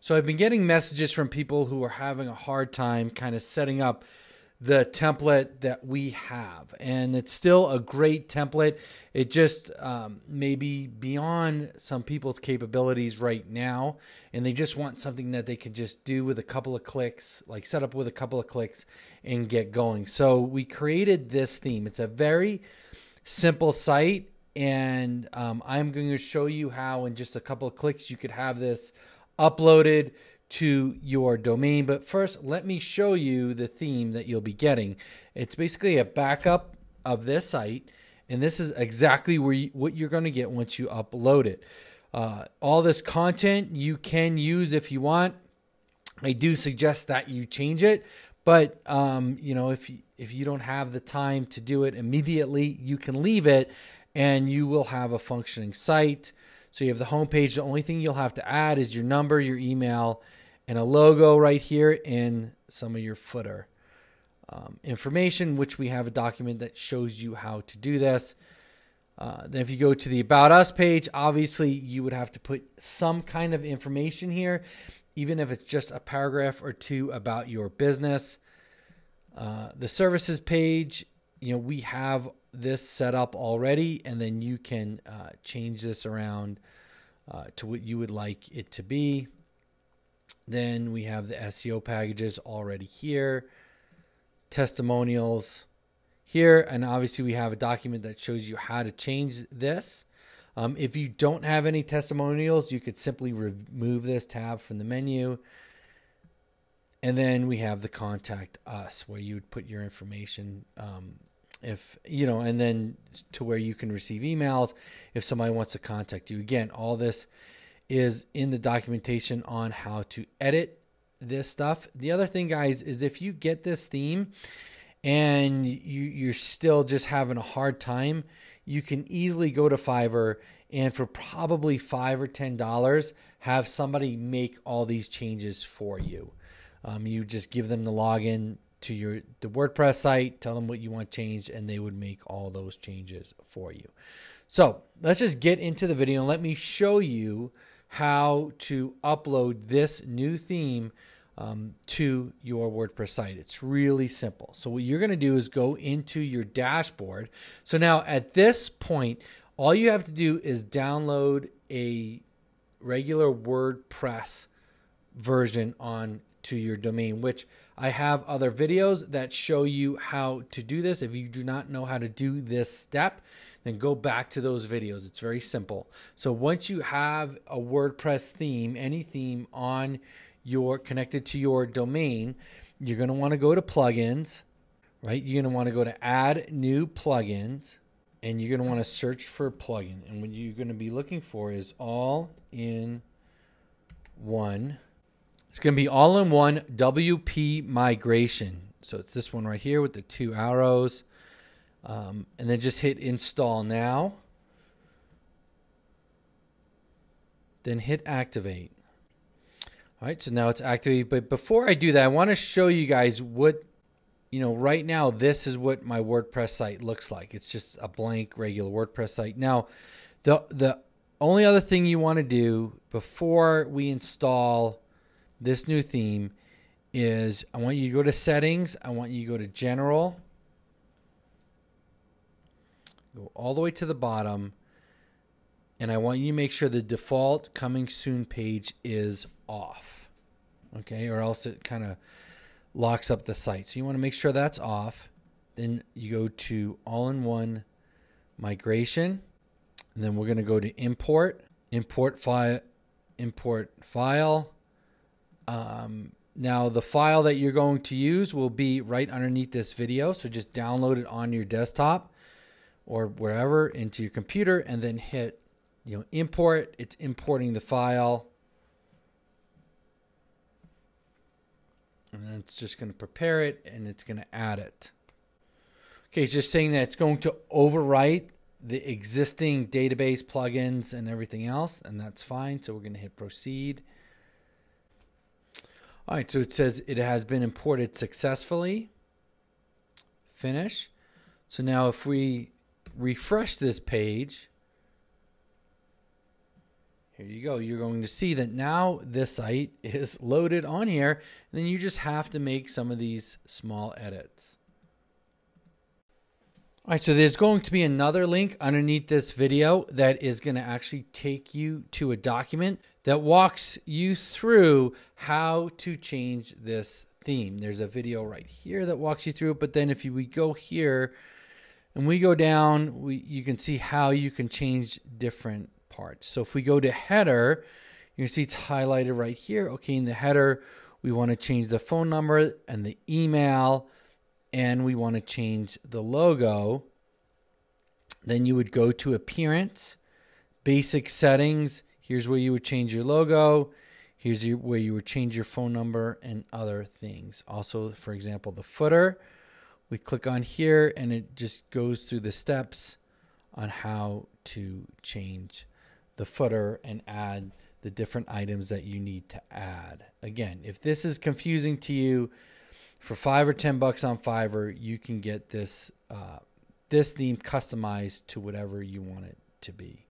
So I've been getting messages from people who are having a hard time kind of setting up the template that we have, and it's still a great template. It just may be beyond some people's capabilities right now, and they just want something that they can just do with a couple of clicks, like set up with a couple of clicks and get going. So we created this theme. It's a very simple site, and I'm going to show you how in just a couple of clicks you could have this uploaded to your domain. But first, let me show you the theme that you'll be getting. It's basically a backup of this site, and this is exactly where what you're going to get once you upload it. All this content you can use if you want. I do suggest that you change it, but you know, if you don't have the time to do it immediately, you can leave it and you will have a functioning site. So you have the homepage. The only thing you'll have to add is your number, your email, and a logo right here, and some of your footer information, which we have a document that shows you how to do this. Then if you go to the About Us page, obviously you would have to put some kind of information here, even if it's just a paragraph or two about your business. The services page, you know, we have this set up already, and then you can change this around to what you would like it to be. Then we have the SEO packages already here, testimonials here, and obviously we have a document that shows you how to change this. If you don't have any testimonials, you could simply remove this tab from the menu. And then we have the Contact Us, where you would put your information, if you know, and then to where you can receive emails if somebody wants to contact you. Again, all this is in the documentation on how to edit this stuff. The other thing, guys, is if you get this theme and you're still just having a hard time, you can easily go to Fiverr and for probably $5 or $10 have somebody make all these changes for you. You just give them the login to the WordPress site, tell them what you want changed, and they would make all those changes for you. So let's just get into the video and let me show you how to upload this new theme to your WordPress site. It's really simple. So what you're going to do is go into your dashboard. So now at this point, all you have to do is download a regular WordPress version on to your domain, which I have other videos that show you how to do this. If you do not know how to do this step, then go back to those videos. It's very simple. So once you have a WordPress theme, any theme on your connected to your domain, you're going to want to go to plugins, right? You're going to want to go to add new plugins, and you're going to want to search for plugin. And what you're going to be looking for is all in one. It's going to be all in one WP migration. So it's this one right here with the 2 arrows. And then just hit install now. Then hit activate. All right, so now it's activated. But before I do that, I want to show you guys what, you know, right now, this is what my WordPress site looks like. It's just a blank regular WordPress site. Now, the only other thing you want to do before we install this new theme is I want you to go to settings. I want you to go to general. Go all the way to the bottom. And I want you to make sure the default coming soon page is off. Okay, or else it kind of locks up the site. So you want to make sure that's off. Then you go to all in one migration. And then we're going to go to import, import file. Now the file that you're going to use will be right underneath this video. So just download it on your desktop or wherever into your computer, and then hit, you know, import. It's importing the file. And then it's just going to prepare it and it's going to add it. Okay. It's just saying that it's going to overwrite the existing database plugins and everything else. And that's fine. So we're going to hit proceed. All right, so it says it has been imported successfully. Finish. So now if we refresh this page, Here you go. You're going to see that now this site is loaded on here. And then you just have to make some of these small edits. All right, so there's going to be another link underneath this video that is going to actually take you to a document that walks you through how to change this theme. There's a video right here that walks you through it. But then if we go here and we go down, you can see how you can change different parts. So if we go to header, you can see it's highlighted right here. Okay, in the header, we want to change the phone number and the email, and we want to change the logo. Then you would go to appearance, basic settings. Here's where you would change your logo. Here's where you would change your phone number and other things. Also, for example, the footer. We click on here and it just goes through the steps on how to change the footer and add the different items that you need to add. Again, if this is confusing to you, for $5 or $10 on Fiverr, you can get this theme customized to whatever you want it to be.